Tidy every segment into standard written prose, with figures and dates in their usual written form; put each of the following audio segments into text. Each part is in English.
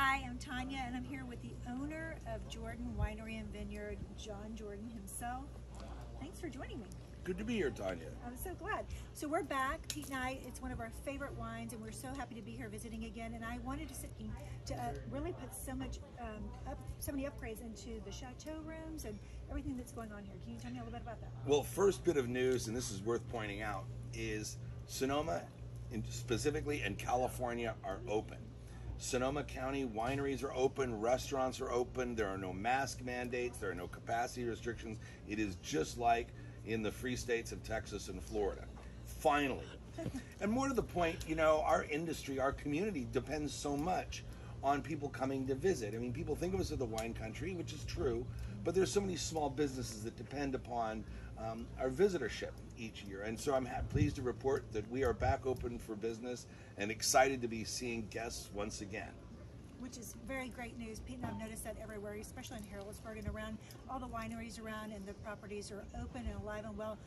Hi, I'm Tanya, and I'm here with the owner of Jordan Winery and Vineyard, John Jordan himself. Thanks for joining me. Good to be here, Tanya. I'm so glad. So we're back, Pete and I. It's one of our favorite wines, and we're so happy to be here visiting again. And I wanted to really put so many upgrades into the chateau rooms and everything that's going on here. Can you tell me a little bit about that? Well, first bit of news, and this is worth pointing out, is Sonoma, specifically, and California are open. Sonoma County wineries are open, restaurants are open, there are no mask mandates, there are no capacity restrictions. It is just like in the free states of Texas and Florida. Finally. And more to the point, you know, our industry, our community depends so much on people coming to visit. I mean, people think of us as the wine country, which is true, but there's so many small businesses that depend upon our visitorship each year. And so I'm pleased to report that we are back open for business and excited to be seeing guests once again. Which is very great news. Pete and I've noticed that everywhere, especially in Healdsburg and around, all the wineries around and the properties are open and alive and well,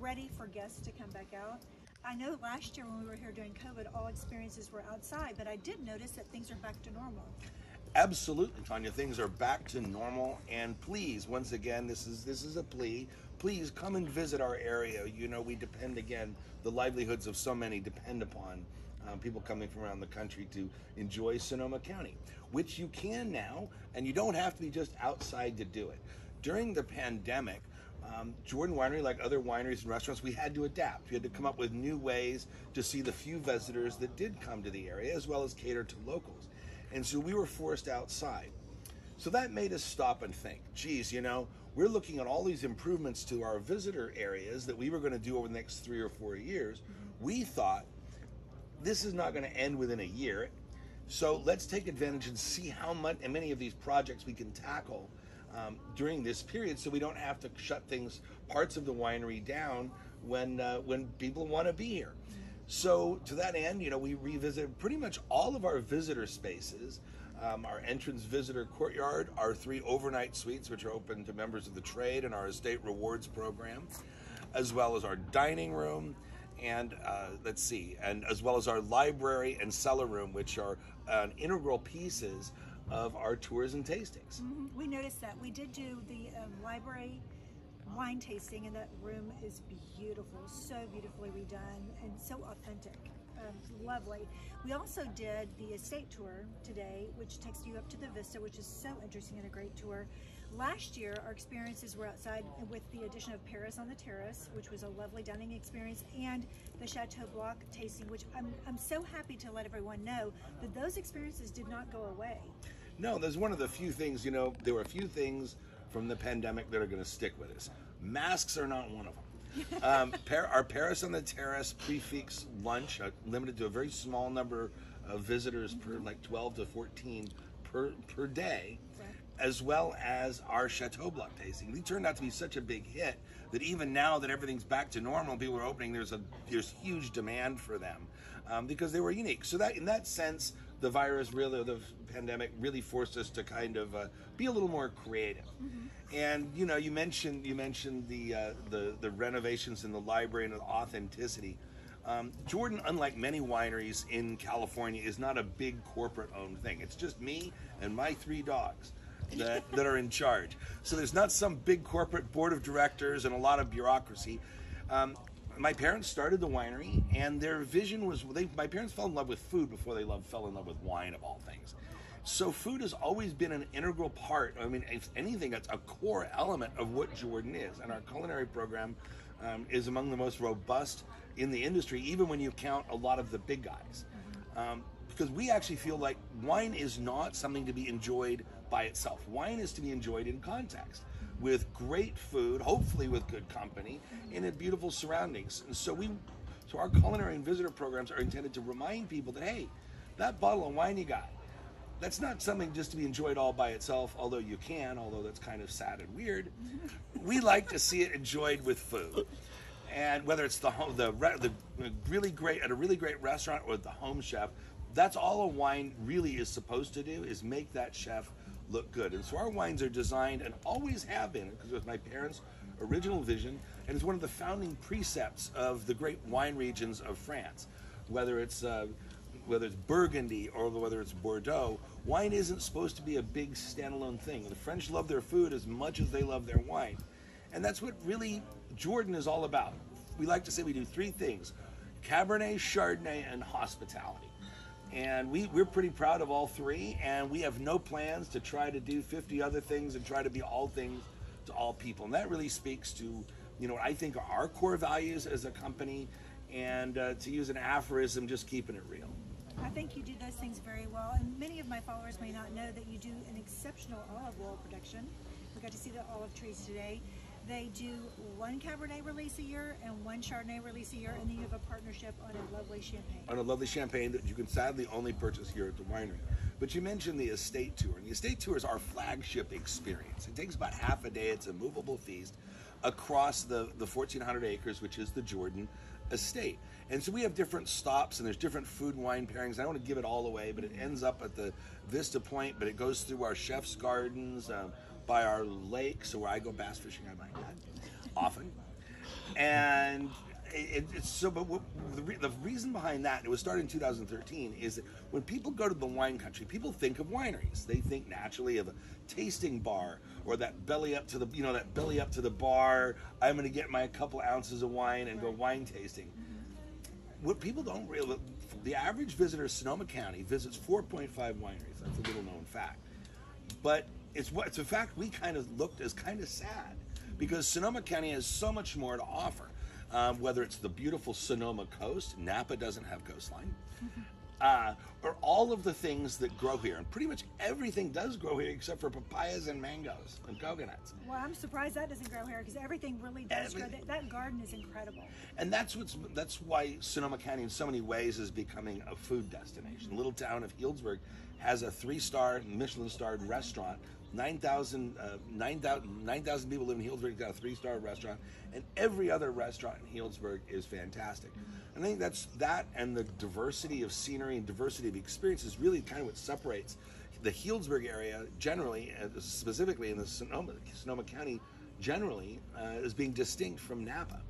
ready for guests to come back out. I know last year when we were here during COVID, all experiences were outside, but I did notice that things are back to normal. Absolutely, Tanya, things are back to normal, and please, once again, this is a plea. Please come and visit our area. You know, we depend, again, the livelihoods of so many depend upon people coming from around the country to enjoy Sonoma County, which you can now, and you don't have to be just outside to do it. During the pandemic, Jordan Winery, like other wineries and restaurants, we had to adapt. We had to come up with new ways to see the few visitors that did come to the area, as well as cater to locals. And so we were forced outside. So that made us stop and think, geez, you know, we're looking at all these improvements to our visitor areas that we were going to do over the next 3 or 4 years. We thought this is not going to end within a year. So let's take advantage and see how much and many of these projects we can tackle during this period, so we don't have to shut things, parts of the winery down when people want to be here. So to that end, you know, we revisited pretty much all of our visitor spaces, our entrance visitor courtyard, our 3 overnight suites, which are open to members of the trade, and our estate rewards program, as well as our dining room, and let's see, and as well as our library and cellar room, which are integral pieces of our tours and tastings. We noticed that. We did do the library wine tasting, and that room is beautiful, so beautifully redone and so authentic, lovely. We also did the estate tour today, which takes you up to the vista, which is so interesting and a great tour. Last year, our experiences were outside with the addition of Paris on the Terrace, which was a lovely dining experience, and the Chateau Bloc tasting, which I'm so happy to let everyone know that those experiences did not go away. No, there's one of the few things, you know, there were a few things from the pandemic that are going to stick with us. Masks are not one of them. Our Paris on the Terrace prefix lunch, limited to a very small number of visitors, per like 12 to 14 per day, as well as our Chateau Bloc tasting. They turned out to be such a big hit that even now that everything's back to normal, people are opening, there's huge demand for them because they were unique. So that in that sense, the virus really, the pandemic really forced us to kind of be a little more creative. And you know, you mentioned the renovations in the library and the authenticity. Jordan, unlike many wineries in California, is not a big corporate-owned thing. It's just me and my 3 dogs that are in charge. So there's not some big corporate board of directors and a lot of bureaucracy. My parents started the winery, and their vision was, my parents fell in love with food before they fell in love with wine, of all things. So food has always been an integral part. I mean, if anything, that's a core element of what Jordan is. And our culinary program is among the most robust in the industry, even when you count a lot of the big guys. Because we actually feel like wine is not something to be enjoyed by itself. Wine is to be enjoyed in context with great food, hopefully with good company, and in beautiful surroundings. And so our culinary and visitor programs are intended to remind people that, hey, that bottle of wine you got, that's not something just to be enjoyed all by itself, although you can, although that's kind of sad and weird. We like to see it enjoyed with food. And whether it's at a really great restaurant or the home chef, that's all a wine really is supposed to do, is make that chef look good. And so our wines are designed, and always have been, because it was my parents' original vision, and it's one of the founding precepts of the great wine regions of France. Whether it's whether it's Burgundy or whether it's Bordeaux, wine isn't supposed to be a big standalone thing. The French love their food as much as they love their wine. And that's what really Jordan is all about. We like to say we do three things: Cabernet, Chardonnay, and hospitality. And we're pretty proud of all three, and we have no plans to try to do 50 other things and try to be all things to all people. And that really speaks to, you know, what I think are our core values as a company, and to use an aphorism, just keeping it real. I think you do those things very well, and many of my followers may not know that you do an exceptional olive oil production. We got to see the olive trees today. They do one Cabernet release a year and one Chardonnay release a year, and then you have a partnership on a lovely champagne. On a lovely champagne that you can sadly only purchase here at the winery. But you mentioned the estate tour, and the estate tour is our flagship experience. It takes about half a day. It's a movable feast across the 1,400 acres, which is the Jordan estate. And so we have different stops, and there's different food and wine pairings. I don't want to give it all away, but it ends up at the Vista Point, but it goes through our chef's gardens, by our lake, so where I go bass fishing, I might not often. And it's so, but the reason behind that, it was started in 2013, is that when people go to the wine country, people think of wineries. They think naturally of a tasting bar, or that belly up to the, you know, that belly up to the bar. I'm going to get my couple ounces of wine and go wine tasting. What people don't realize, the average visitor to Sonoma County visits 4.5 wineries. That's a little known fact, but it's a fact we kind of looked as kind of sad, because Sonoma County has so much more to offer, whether it's the beautiful Sonoma Coast — Napa doesn't have coastline — or all of the things that grow here. And pretty much everything does grow here except for papayas and mangoes and coconuts. Well, I'm surprised that doesn't grow here, because everything really does grow. That garden is incredible. And that's why Sonoma County in so many ways is becoming a food destination. The little town of Healdsburg has a 3-star Michelin-starred restaurant. 9,000 people live in Healdsburg. It's got a 3-star restaurant, and every other restaurant in Healdsburg is fantastic. And I think that and the diversity of scenery and diversity of experience is really kind of what separates the Healdsburg area generally, specifically in the Sonoma County generally, as being distinct from Napa.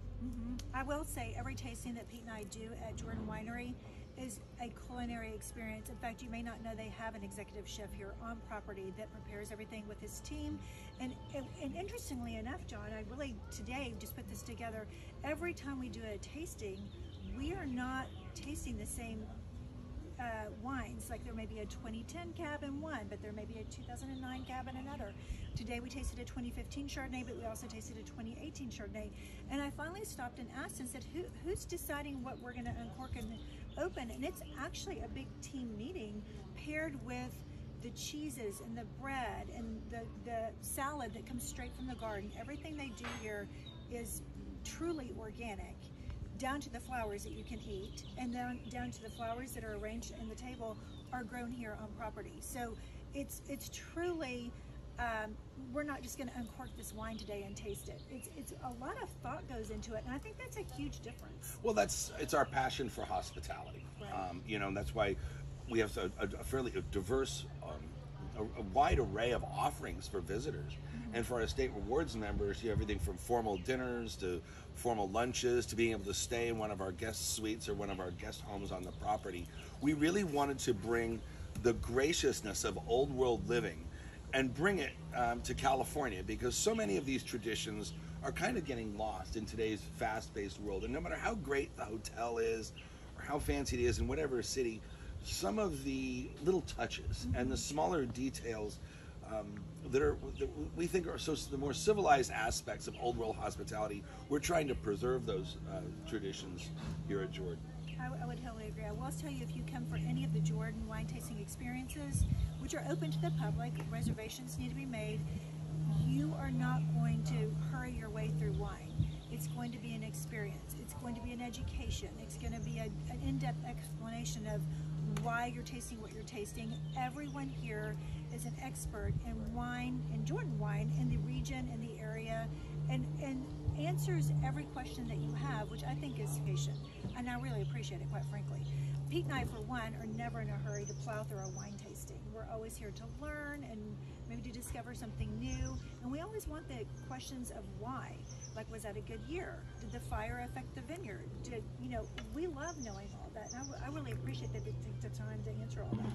I will say every tasting that Pete and I do at Jordan Winery is a culinary experience. In fact, you may not know they have an executive chef here on property that prepares everything with his team. And interestingly enough, John, I really today just put this together. Every time we do a tasting, we are not tasting the same wines. Like, there may be a 2010 cab in one, but there may be a 2009 cab in another. Today we tasted a 2015 Chardonnay, but we also tasted a 2018 Chardonnay. And I finally stopped and asked and said, who's deciding what we're going to uncork and open? And it's actually a big team meeting, paired with the cheeses and the bread and the salad that comes straight from the garden. Everything they do here is truly organic, down to the flowers that you can eat, and then down to the flowers that are arranged in the table are grown here on property. So it's truly, we're not just gonna uncork this wine today and taste it. It's a lot of thought goes into it, and I think that's a huge difference. Well, it's our passion for hospitality. Right. You know, that's why we have a fairly diverse, a wide array of offerings for visitors. And for our estate rewards members, you have everything from formal dinners to formal lunches to being able to stay in one of our guest suites or one of our guest homes on the property. We really wanted to bring the graciousness of old world living and bring it to California, because so many of these traditions are kind of getting lost in today's fast-paced world. And no matter how great the hotel is or how fancy it is in whatever city, some of the little touches and the smaller details that we think are the more civilized aspects of old world hospitality. We're trying to preserve those traditions here at Jordan. I would totally agree. I will tell you, if you come for any of the Jordan wine tasting experiences, which are open to the public, reservations need to be made, you are not going to hurry your way through wine. It's going to be an experience. It's going to be an education. It's going to be an in-depth explanation of why you're tasting what you're tasting. Everyone here is an expert in wine, in Jordan wine, in the region, in the area, and answers every question that you have, which I think is sufficient. And I really appreciate it, quite frankly. Pete and I, for one, are never in a hurry to plow through our wine tasting. We're always here to learn and maybe to discover something new. And we always want the questions of why. Like, was that a good year? Did the fire affect the vineyard? Did, you know, we love knowing all that. And I really appreciate that they take the time to answer all that.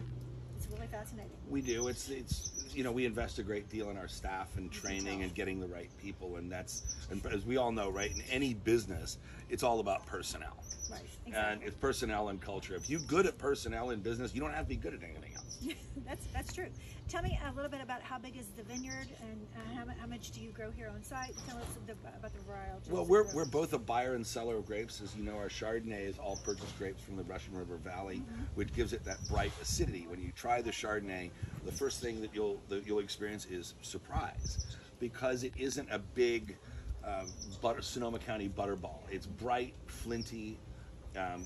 It's really fascinating. We do. It's you know, we invest a great deal in our staff and training and getting the right people. And that's, and as we all know, right, in any business, it's all about personnel. Right. Exactly. And it's personnel and culture. If you're good at personnel in business, you don't have to be good at anything else. That's true. Tell me a little bit about how big is the vineyard and how much do you grow here on site? Tell us about the varietal. Well, we're both a buyer and seller of grapes. As you know, our Chardonnay is all purchased grapes from the Russian River Valley, which gives it that bright acidity. When you try the Chardonnay, the first thing that you'll experience is surprise, because it isn't a big Sonoma County butterball. It's bright, flinty, and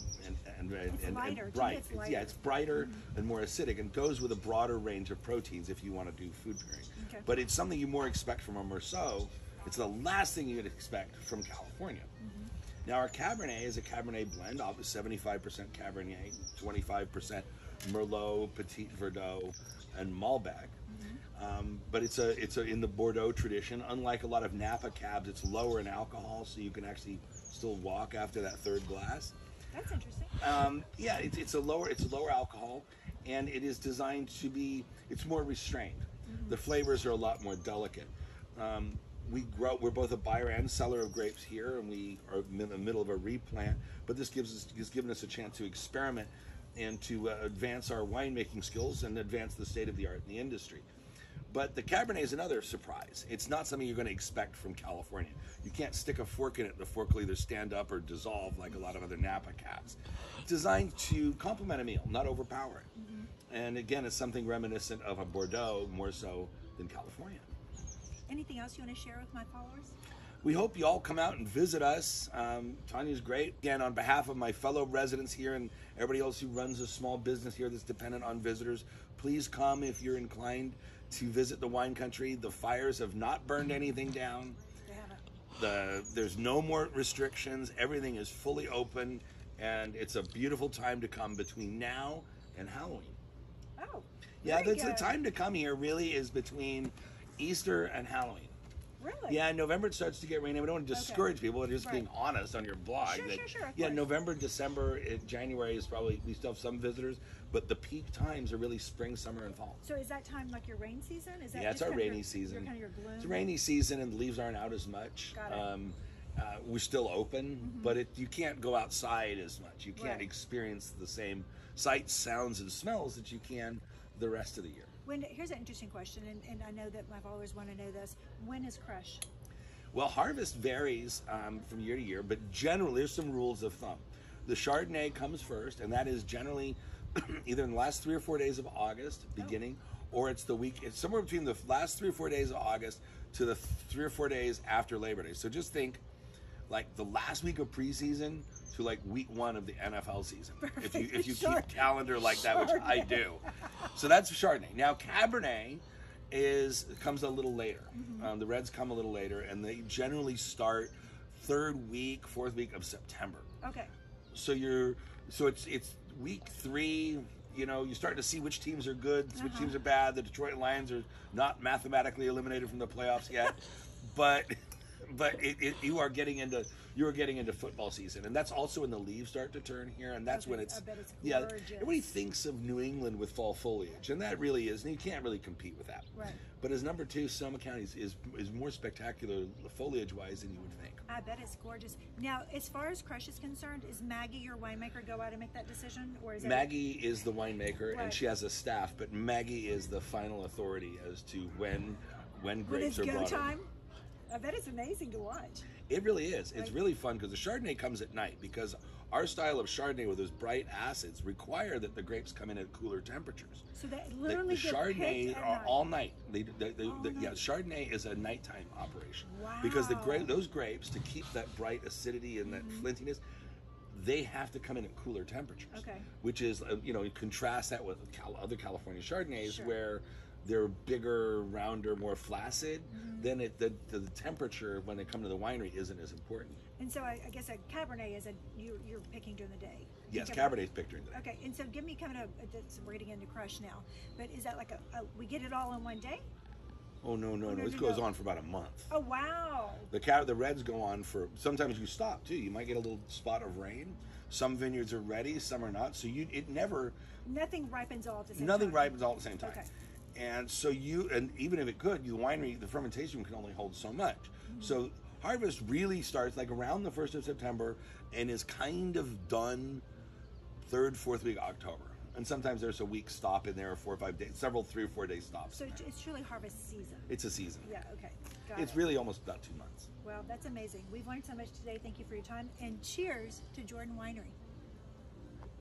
bright. It's brighter and more acidic, and goes with a broader range of proteins if you want to do food pairing. Okay. But it's something you more expect from a Merlot. It's the last thing you'd expect from California. Now our Cabernet is a Cabernet blend, obviously 75% Cabernet, 25% Merlot, Petite Verdot, and Malbec. But it's in the Bordeaux tradition. Unlike a lot of Napa cabs, it's lower in alcohol, so you can actually still walk after that third glass. That's interesting. Yeah, it's a lower alcohol, and it is designed to be. It's more restrained. The flavors are a lot more delicate. We're both a buyer and seller of grapes here, and we are in the middle of a replant. But this has given us a chance to experiment and to advance our winemaking skills and advance the state of the art in the industry. But the Cabernet is another surprise. It's not something you're going to expect from California. You can't stick a fork in it. The fork will either stand up or dissolve like a lot of other Napa cabs. It's designed to complement a meal, not overpower it. And again, it's something reminiscent of a Bordeaux more so than California. Anything else you want to share with my followers? We hope you all come out and visit us. Tanya's great. Again, on behalf of my fellow residents here and everybody else who runs a small business here that's dependent on visitors, please come if you're inclined to visit the wine country. The fires have not burned anything down. There's no more restrictions. Everything is fully open, and it's a beautiful time to come between now and Halloween. Oh, yeah, the time to come here really is between Easter and Halloween. Really? Yeah, in November it starts to get rainy. We don't want to discourage people. We're just being honest on your blog. Sure, yeah, November, December, January is probably, we still have some visitors, but the peak times are really spring, summer, and fall. So is that time like your rain season? Is that it's our rainy season. Your gloom? It's a rainy season and the leaves aren't out as much. Got it. We're still open, but you can't go outside as much. You can't experience the same sights, sounds, and smells that you can the rest of the year. Here's an interesting question, and I know that my followers want to know this. When is crush? Well, harvest varies from year to year, but generally there's some rules of thumb. The Chardonnay comes first, and that is generally either in the last 3 or 4 days of August, beginning, or it's the week. It's somewhere between the last 3 or 4 days of August to the 3 or 4 days after Labor Day. So just think like the last week of preseason to like week 1 of the NFL season. Perfect. If you keep calendar like that, which I do. So that's Chardonnay. Now Cabernet comes a little later. The reds come a little later, and they generally start 4th week of September. Okay. So it's week 3. You know, you start to see which teams are good, which teams are bad. The Detroit Lions are not mathematically eliminated from the playoffs yet, but you are getting into football season, and that's also when the leaves start to turn here, and that's when it's gorgeous. Everybody thinks of New England with fall foliage, and that really is, and you can't really compete with that. Right. But as number 2, Sonoma County is more spectacular foliage-wise than you would think. I bet it's gorgeous. Now, as far as crush is concerned, is Maggie your winemaker go out and make that decision, or is Maggie is the winemaker, and she has a staff, but Maggie is the final authority as to when grapes are brought in. I bet it's amazing to watch. It really is. It's really fun because the Chardonnay comes at night, because our style of Chardonnay with those bright acids require that the grapes come in at cooler temperatures. So that literally the Chardonnay are all night. Yeah, Chardonnay is a nighttime operation. Wow. Because those grapes, to keep that bright acidity and that flintiness, they have to come in at cooler temperatures. Okay. Which is, you know, you contrast that with other California Chardonnays where they're bigger, rounder, more flaccid, then the temperature when they come to the winery isn't as important. And so I guess a Cabernet is you're picking during the day. Yes, Cabernet's picked during the day. Okay, and so give me kind of, we're getting into crush now, but is that like we get it all in one day? Oh, no, no, no. This goes on for about a month. Oh, wow. The reds go on for, sometimes you stop, too. You might get a little spot of rain. Some vineyards are ready, some are not. So you, it never... Nothing ripens all at the same time. Nothing ripens all at the same time. Okay. And so you, and even if it could, the winery, the fermentation can only hold so much. Mm-hmm. So harvest really starts like around the 1st of September and is kind of done 3rd, 4th week of October. And sometimes there's a week stop in there, 4 or 5 days, several 3 or 4 day stops. So it's truly harvest season. It's a season. Yeah, okay. Got it's it. Really almost about 2 months. Well, that's amazing. We've learned so much today. Thank you for your time. And cheers to Jordan Winery.